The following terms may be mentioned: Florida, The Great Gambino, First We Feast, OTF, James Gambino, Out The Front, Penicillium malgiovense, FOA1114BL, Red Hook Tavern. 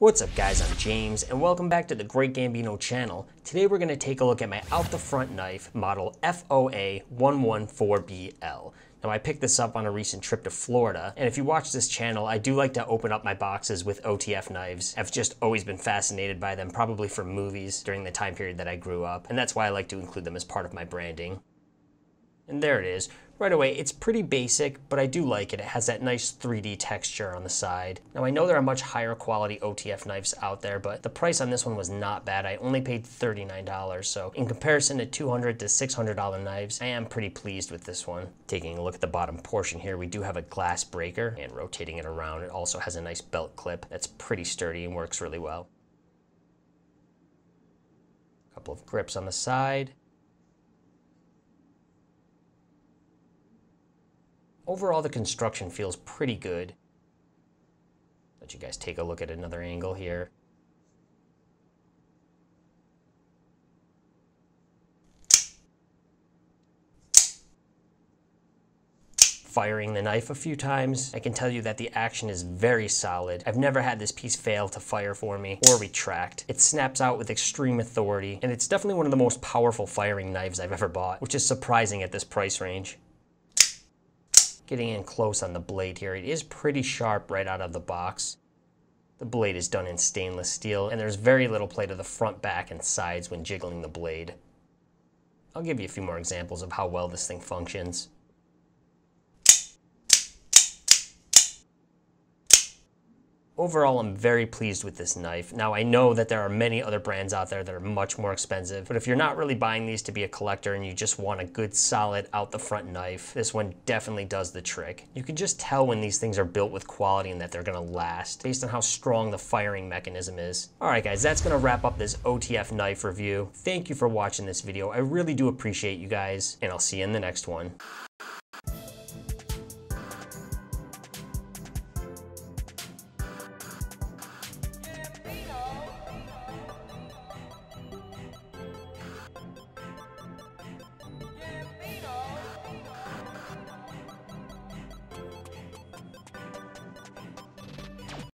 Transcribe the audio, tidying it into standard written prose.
What's up guys, I'm James and welcome back to the Great Gambino channel. Today we're going to take a look at my out the front knife model FOA1114BL. Now I picked this up on a recent trip to Florida, and if you watch this channel, I do like to open up my boxes with OTF knives. I've just always been fascinated by them, probably from movies during the time period that I grew up, and that's why I like to include them as part of my branding. And there it is. Right away, it's pretty basic, but I do like it. It has that nice 3D texture on the side. Now, I know there are much higher quality OTF knives out there, but the price on this one was not bad. I only paid $39, so in comparison to $200 to $600 knives, I am pretty pleased with this one. Taking a look at the bottom portion here, we do have a glass breaker, and rotating it around, it also has a nice belt clip that's pretty sturdy and works really well. A couple of grips on the side. Overall, the construction feels pretty good. Let you guys take a look at another angle here. Firing the knife a few times, I can tell you that the action is very solid. I've never had this piece fail to fire for me or retract. It snaps out with extreme authority, and it's definitely one of the most powerful firing knives I've ever bought, which is surprising at this price range. Getting in close on the blade here, it is pretty sharp right out of the box. The blade is done in stainless steel, and there's very little play to the front, back, and sides when jiggling the blade. I'll give you a few more examples of how well this thing functions. Overall, I'm very pleased with this knife. Now, I know that there are many other brands out there that are much more expensive, but if you're not really buying these to be a collector and you just want a good, solid, out-the-front knife, this one definitely does the trick. You can just tell when these things are built with quality and that they're gonna last, based on how strong the firing mechanism is. All right, guys, that's gonna wrap up this OTF knife review. Thank you for watching this video. I really do appreciate you guys, and I'll see you in the next one.